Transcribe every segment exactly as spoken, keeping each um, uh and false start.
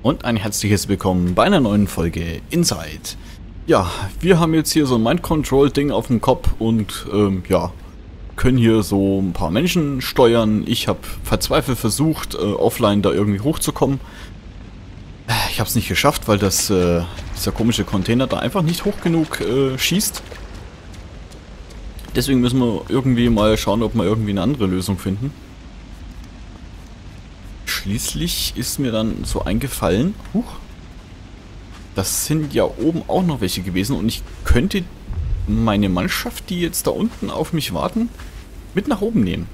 Und ein herzliches Willkommen bei einer neuen Folge INSIDE. Ja, wir haben jetzt hier so ein Mind-Control-Ding auf dem Kopf und ähm, ja, können hier so ein paar Menschen steuern. Ich habe verzweifelt versucht, äh, offline da irgendwie hochzukommen. Ich habe es nicht geschafft, weil das, äh, dieser komische Container da einfach nicht hoch genug äh, schießt. Deswegen müssen wir irgendwie mal schauen, ob wir irgendwie eine andere Lösung finden. Schließlich ist mir dann so eingefallen, huch, das sind ja oben auch noch welche gewesen und ich könnte meine Mannschaft, die jetzt da unten auf mich warten, mit nach oben nehmen.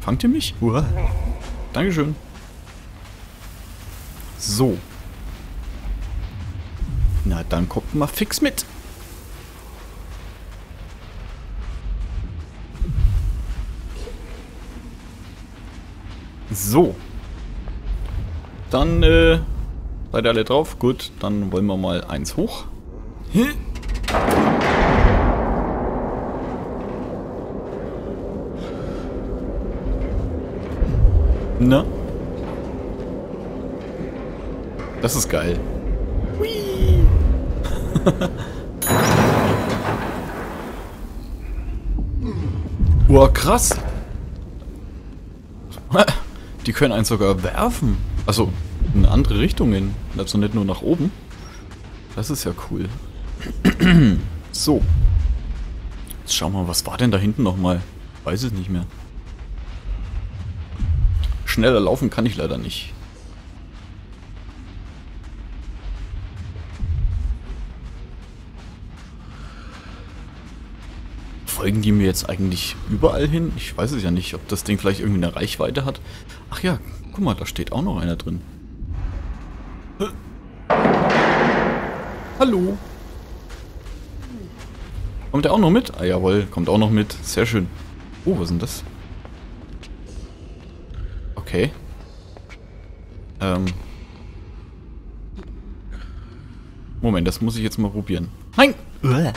Fangt ihr mich? Uah. Dankeschön. So. Na, dann kommt mal fix mit. So. Dann, äh, seid ihr alle drauf? Gut, dann wollen wir mal eins hoch. Hä? Na? Das ist geil. Hui. Boah, krass. Die können einen sogar werfen. Also in andere Richtungen. Also nicht nur nach oben. Das ist ja cool. So. Jetzt schauen wir mal, was war denn da hinten nochmal? Weiß es nicht mehr. Schneller laufen kann ich leider nicht. Folgen die mir jetzt eigentlich überall hin? Ich weiß es ja nicht, ob das Ding vielleicht irgendwie eine Reichweite hat. Ach ja, guck mal, da steht auch noch einer drin. Äh. Hallo. Kommt der auch noch mit? Ah jawohl, kommt auch noch mit. Sehr schön. Oh, was ist denn das? Okay. Ähm. Moment, das muss ich jetzt mal probieren. Nein! Uah.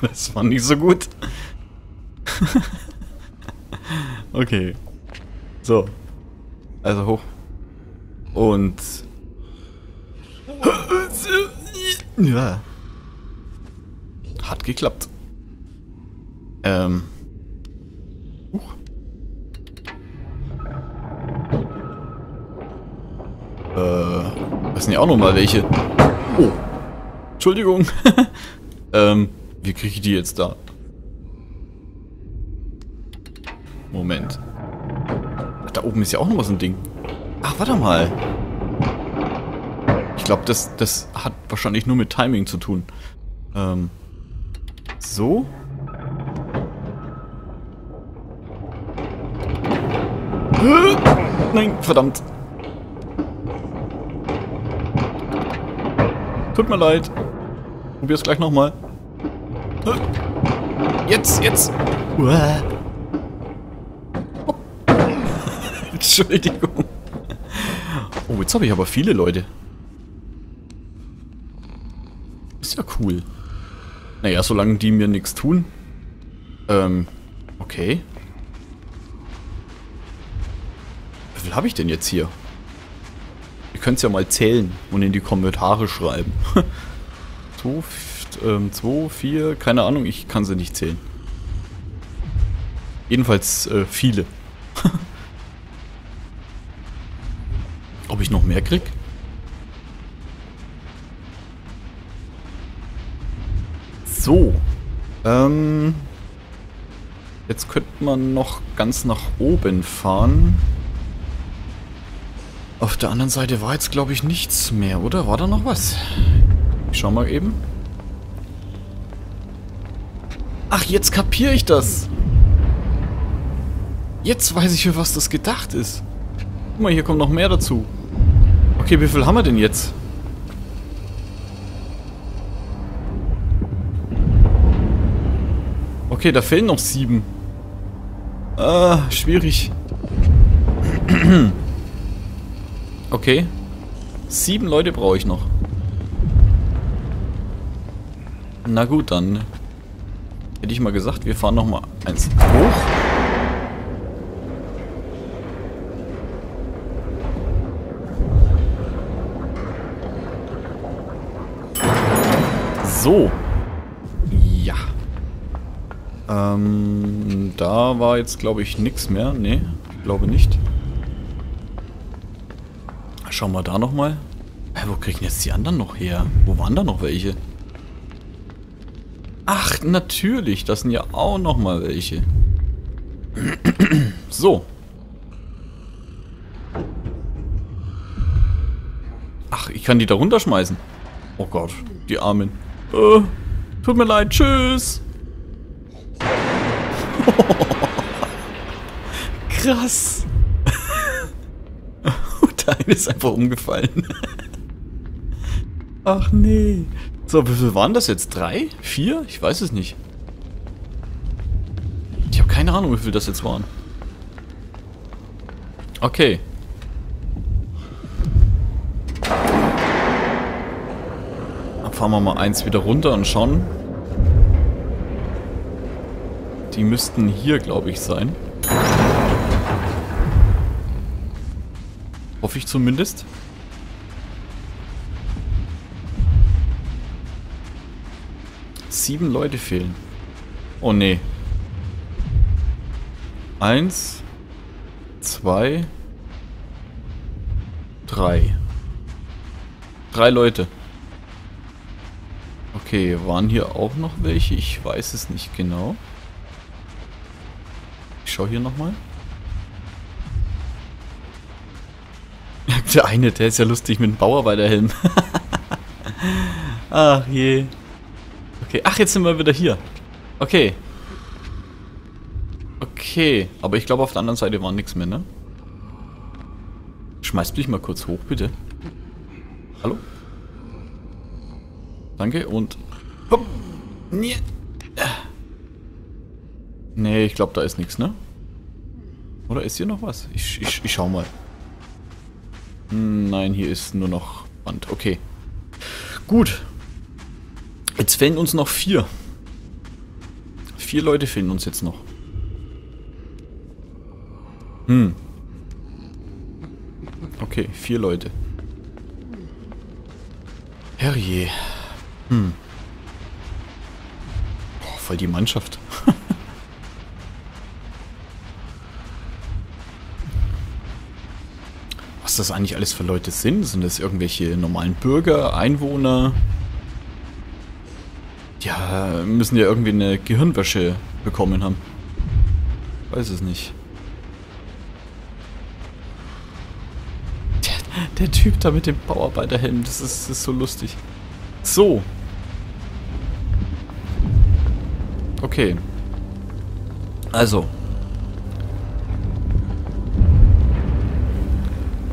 Das war nicht so gut. Okay. So. Also hoch. Und... Ja. Hat geklappt. Ähm. Huch. Äh. Was sind ja auch nochmal welche? Oh. Entschuldigung. ähm. Wie kriege ich die jetzt da? Moment. Ach, da oben ist ja auch noch so ein Ding. Ach, warte mal. Ich glaube, das, das hat wahrscheinlich nur mit Timing zu tun. Ähm. So. Nein, verdammt. Tut mir leid. Probier's gleich nochmal. Jetzt, jetzt. Uah. Entschuldigung. Oh, jetzt habe ich aber viele Leute. Ist ja cool. Naja, solange die mir nichts tun. Ähm, okay. Wie viel habe ich denn jetzt hier? Ihr könnt es ja mal zählen und in die Kommentare schreiben. So viel. zwei, vier, keine Ahnung, ich kann sie nicht zählen. Jedenfalls äh, viele. Ob ich noch mehr krieg? So. Ähm, jetzt könnte man noch ganz nach oben fahren. Auf der anderen Seite war jetzt, glaube ich, nichts mehr, oder? War da noch was? Ich schau mal eben. Ach, jetzt kapiere ich das. Jetzt weiß ich, für was das gedacht ist. Guck mal, hier kommt noch mehr dazu. Okay, wie viel haben wir denn jetzt? Okay, da fehlen noch sieben. Ah, schwierig. Okay. Sieben Leute brauche ich noch. Na gut, dann... Hätte ich mal gesagt, wir fahren nochmal eins hoch. So. Ja. Ähm, da war jetzt, glaube ich, nichts mehr. Nee, ich glaube nicht. Schauen wir da nochmal. Hä, wo kriegen jetzt die anderen noch her? Wo waren da noch welche? Ach, natürlich. Das sind ja auch nochmal welche. So. Ach, ich kann die da runterschmeißen. Oh Gott, die Armen. Äh, tut mir leid, tschüss. Krass. Der eine ist einfach umgefallen. Ach nee. So, wie viel waren das jetzt? Drei? Vier? Ich weiß es nicht. Ich habe keine Ahnung, wie viel das jetzt waren. Okay. Dann fahren wir mal eins wieder runter und schauen. Die müssten hier, glaube ich, sein. Hoffe ich zumindest. Sieben Leute fehlen. Oh nee. Eins, zwei, drei. Drei Leute. Okay, waren hier auch noch welche? Ich weiß es nicht genau. Ich schaue hier nochmal. Der eine, der ist ja lustig mit dem Bauarbeiterhelm. Ach je. Okay, ach, jetzt sind wir wieder hier. Okay. Okay, aber ich glaube, auf der anderen Seite war nichts mehr, ne? Schmeißt mich mal kurz hoch, bitte. Hallo? Danke und... Hopp. Nee, ich glaube, da ist nichts, ne? Oder ist hier noch was? Ich, ich, ich schau mal. Nein, hier ist nur noch Band. Okay. Gut. Jetzt fehlen uns noch vier. Vier Leute fehlen uns jetzt noch. Hm. Okay, vier Leute. Herrje. Hm. Boah, voll die Mannschaft. Was das eigentlich alles für Leute sind? Sind das irgendwelche normalen Bürger, Einwohner? Ja, müssen ja irgendwie eine Gehirnwäsche bekommen haben. Weiß es nicht. Der, der Typ da mit dem Bauarbeiterhelm, das ist, das ist so lustig. So. Okay. Also.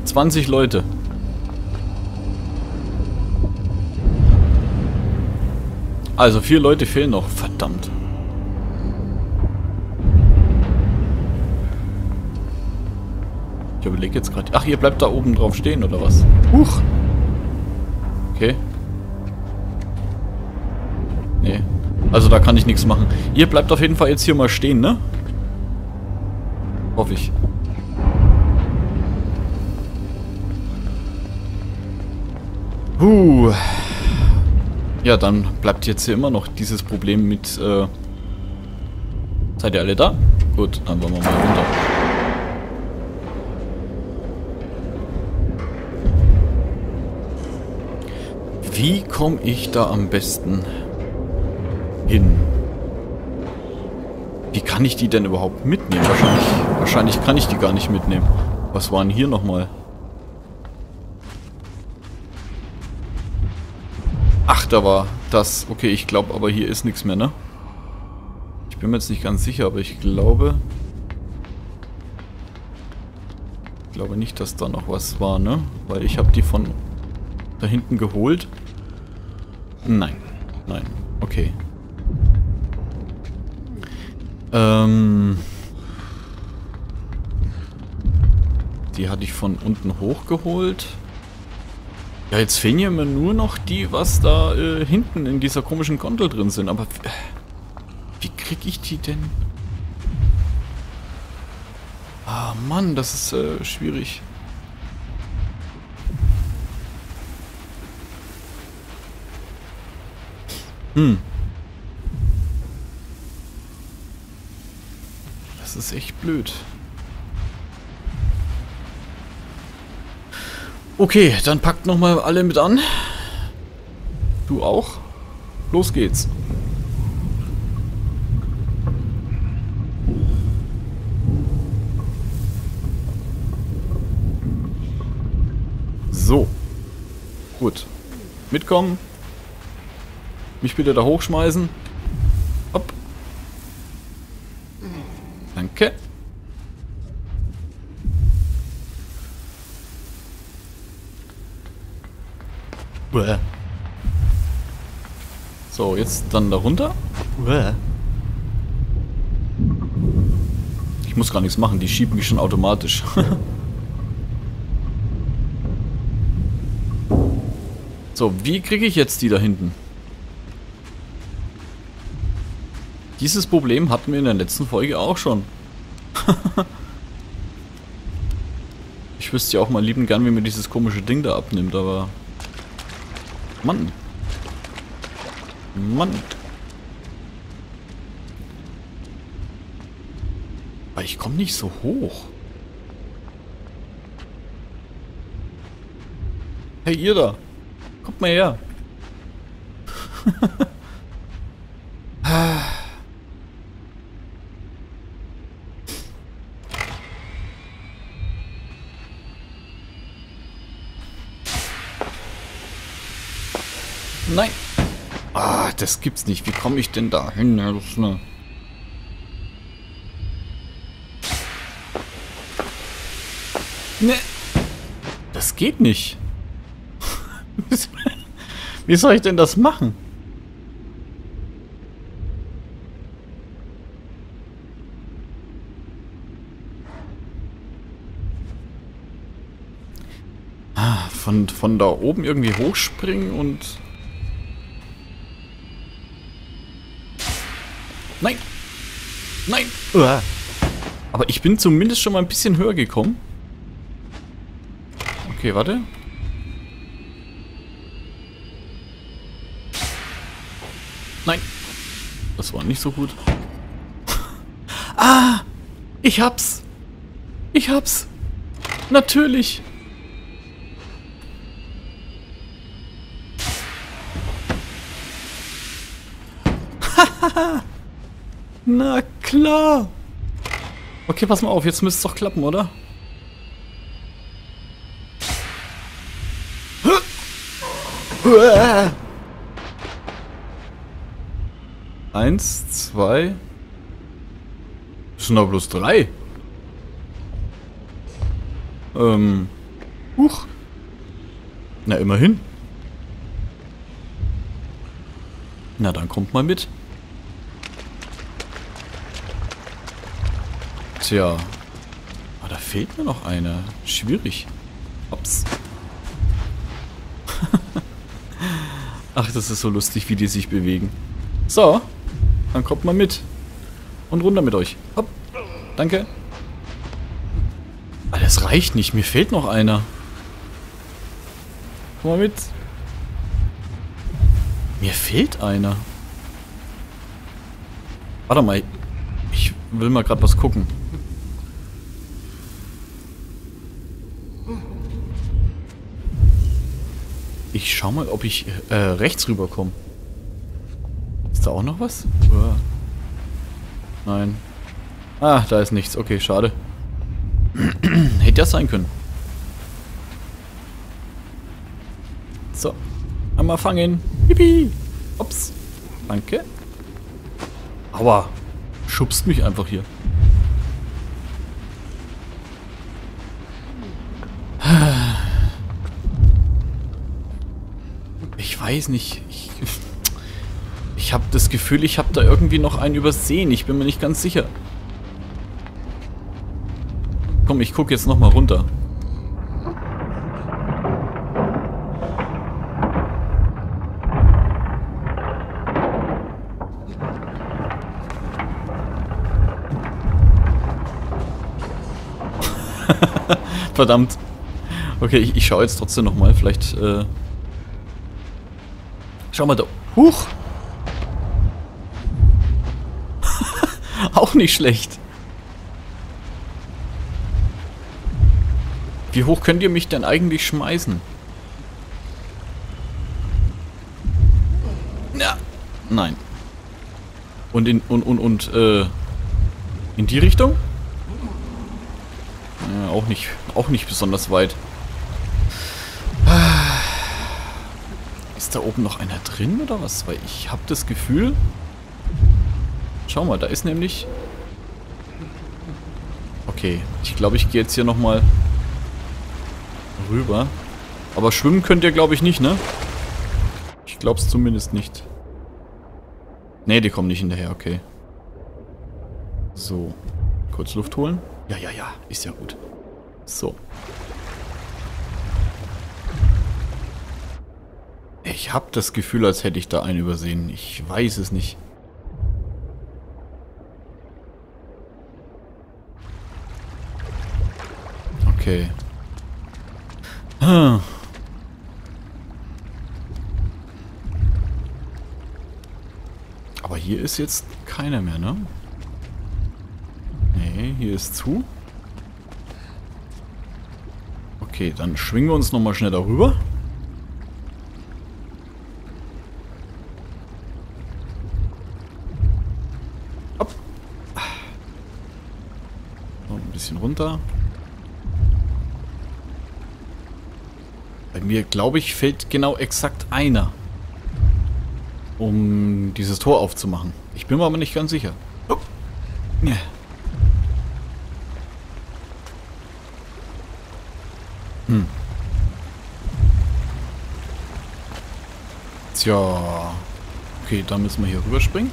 zwanzig Leute. Also vier Leute fehlen noch. Verdammt. Ich überlege jetzt gerade... Ach, ihr bleibt da oben drauf stehen, oder was? Huch. Okay. Nee. Also da kann ich nichts machen. Ihr bleibt auf jeden Fall jetzt hier mal stehen, ne? Hoffe ich. Huh. Ja, dann bleibt jetzt hier immer noch dieses Problem mit, äh... Seid ihr alle da? Gut, dann wollen wir mal runter. Wie komme ich da am besten hin? Wie kann ich die denn überhaupt mitnehmen? Wahrscheinlich, wahrscheinlich kann ich die gar nicht mitnehmen. Was waren hier nochmal? Ach, da war das. Okay, ich glaube, aber hier ist nichts mehr, ne? Ich bin mir jetzt nicht ganz sicher, aber ich glaube... Ich glaube nicht, dass da noch was war, ne? Weil ich habe die von da hinten geholt. Nein. Nein. Okay. Ähm... Die hatte ich von unten hochgeholt. Ja, jetzt fehlen ja mir nur noch die, was da äh, hinten in dieser komischen Gondel drin sind. Aber äh, wie krieg ich die denn? Ah, Mann, das ist äh, schwierig. Hm. Das ist echt blöd. Okay, dann packt nochmal alle mit an. Du auch? Los geht's. So. Gut. Mitkommen. Mich bitte da hochschmeißen. Hopp. Danke. Bäh. So, jetzt dann da runter. Bäh. Ich muss gar nichts machen, die schieben mich schon automatisch. So, wie kriege ich jetzt die da hinten? Dieses Problem hatten wir in der letzten Folge auch schon. Ich wüsste ja auch mal lieben gern, wie mir dieses komische Ding da abnimmt, aber... Mann. Mann. Aber ich komme nicht so hoch. Hey, ihr da. Kommt mal her. Nein. Ah, das gibt's nicht. Wie komme ich denn da hin? Das ist eine... Nee. Das geht nicht. Wie soll ich denn das machen? Ah, von, von da oben irgendwie hochspringen und... Nein! Nein! Uah. Aber ich bin zumindest schon mal ein bisschen höher gekommen. Okay, warte. Nein. Das war nicht so gut. Ah! Ich hab's! Ich hab's! Natürlich! Hahaha! Na klar! Okay, pass mal auf, jetzt müsste es doch klappen, oder? Eins, zwei. Das sind doch bloß drei. Ähm. Huch. Na, immerhin. Na, dann kommt mal mit. Tja. Ah, da fehlt mir noch einer. Schwierig. Ups. Ach, das ist so lustig, wie die sich bewegen. So. Dann kommt mal mit. Und runter mit euch. Hopp. Danke. Aber das reicht nicht. Mir fehlt noch einer. Komm mal mit. Mir fehlt einer. Warte mal. Ich will mal gerade was gucken. Ich schau mal, ob ich äh, rechts rüberkomme. Da auch noch was? Uah. Nein. Ah, da ist nichts. Okay, schade. Hätte ja sein können. So. Einmal fangen. Yippie. Ups. Danke. Aua. Schubst mich einfach hier. Ich weiß nicht. Ich... Ich habe das Gefühl, ich habe da irgendwie noch einen übersehen. Ich bin mir nicht ganz sicher. Komm, ich gucke jetzt nochmal runter. Verdammt. Okay, ich, ich schaue jetzt trotzdem nochmal. Vielleicht, äh... Schau mal da. Huch! Auch nicht schlecht. Wie hoch könnt ihr mich denn eigentlich schmeißen? Na, nein. Und in und und und äh, in die Richtung? Ja, auch nicht, auch nicht besonders weit. Ist da oben noch einer drin oder was? Weil ich habe das Gefühl. Schau mal, da ist nämlich. Okay, ich glaube, ich gehe jetzt hier noch mal rüber. Aber schwimmen könnt ihr, glaube ich, nicht, ne? Ich glaube es zumindest nicht. Ne, die kommen nicht hinterher, okay. So. Kurz Luft holen. Ja, ja, ja. Ist ja gut. So. Ich habe das Gefühl, als hätte ich da einen übersehen. Ich weiß es nicht. Okay. Hm. Aber hier ist jetzt keiner mehr, ne? Ne, hier ist zu. Okay, dann schwingen wir uns nochmal schnell darüber. Hopp. Und ein bisschen runter. Bei mir, glaube ich, fehlt genau exakt einer, um dieses Tor aufzumachen. Ich bin mir aber nicht ganz sicher. Oh. Ja. Hm. Tja. Okay, da müssen wir hier rüberspringen.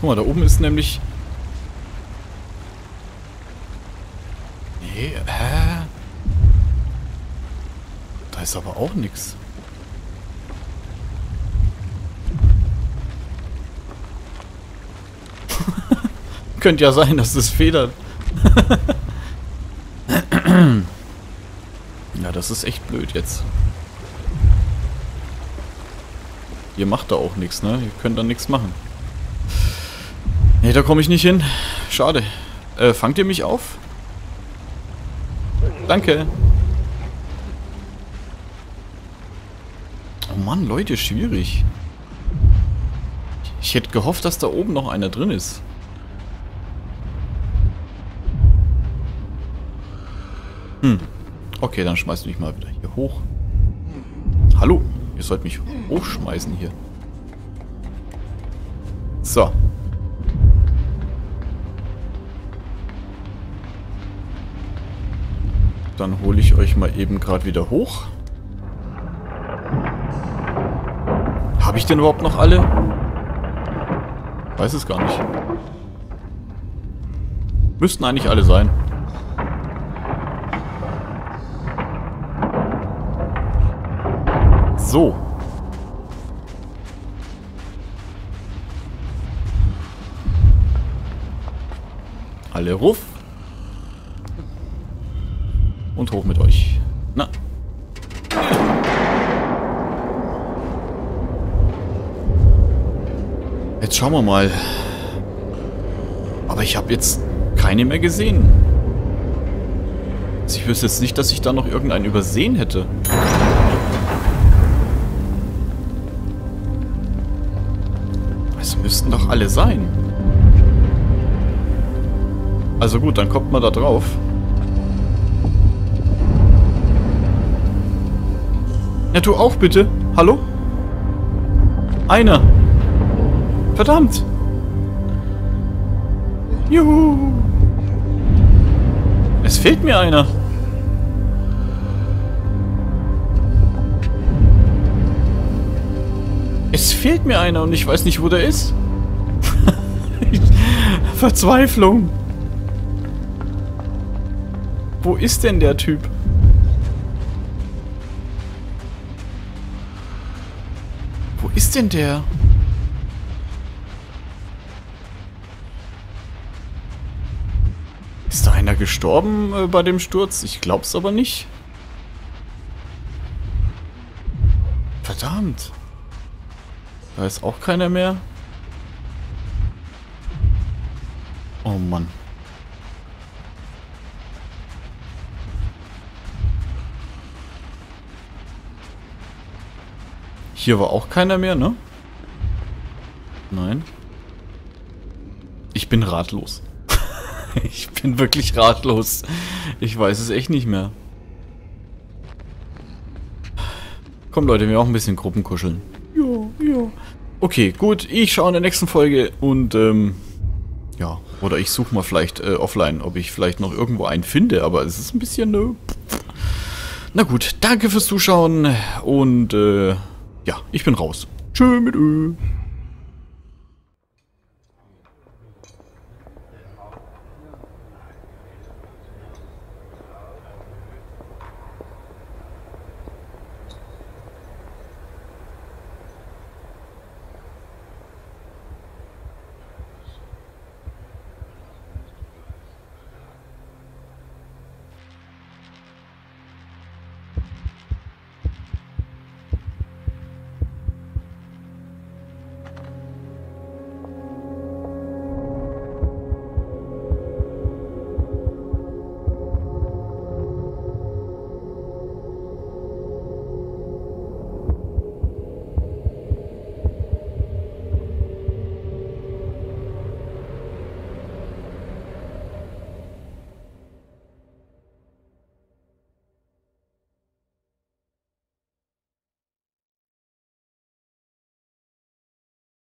Guck mal, da oben ist nämlich... Hä? Da ist aber auch nichts. Könnte ja sein, dass das federt. Ja, das ist echt blöd jetzt. Ihr macht da auch nichts, ne? Ihr könnt da nichts machen. Ne, da komme ich nicht hin. Schade. Äh, fangt ihr mich auf? Danke. Oh Mann, Leute, schwierig. Ich hätte gehofft, dass da oben noch einer drin ist. Hm. Okay, dann schmeißt du mich mal wieder hier hoch. Hallo, ihr sollt mich hochschmeißen hier. So. Dann hole ich euch mal eben gerade wieder hoch. Habe ich denn überhaupt noch alle? Weiß es gar nicht. Müssten eigentlich alle sein. So. Alle ruf. Und hoch mit euch. Na. Jetzt schauen wir mal. Aber ich habe jetzt keine mehr gesehen. Also ich wüsste jetzt nicht, dass ich da noch irgendeinen übersehen hätte. Es müssten doch alle sein. Also gut, dann kommt man da drauf. Ja, du auch bitte. Hallo? Einer. Verdammt. Juhu. Es fehlt mir einer. Es fehlt mir einer und ich weiß nicht, wo der ist. Verzweiflung. Wo ist denn der Typ? Ist denn der? Ist da einer gestorben äh, bei dem Sturz? Ich glaub's aber nicht. Verdammt. Da ist auch keiner mehr. Oh Mann. Hier war auch keiner mehr, ne? Nein. Ich bin ratlos. Ich bin wirklich ratlos. Ich weiß es echt nicht mehr. Komm Leute, wir auch ein bisschen Gruppenkuscheln. Jo, jo. Okay, gut. Ich schaue in der nächsten Folge und ähm, ja, oder ich suche mal vielleicht äh, offline, ob ich vielleicht noch irgendwo einen finde. Aber es ist ein bisschen ne. Na gut, danke fürs Zuschauen und äh, ja, ich bin raus. Tschö mit Ö.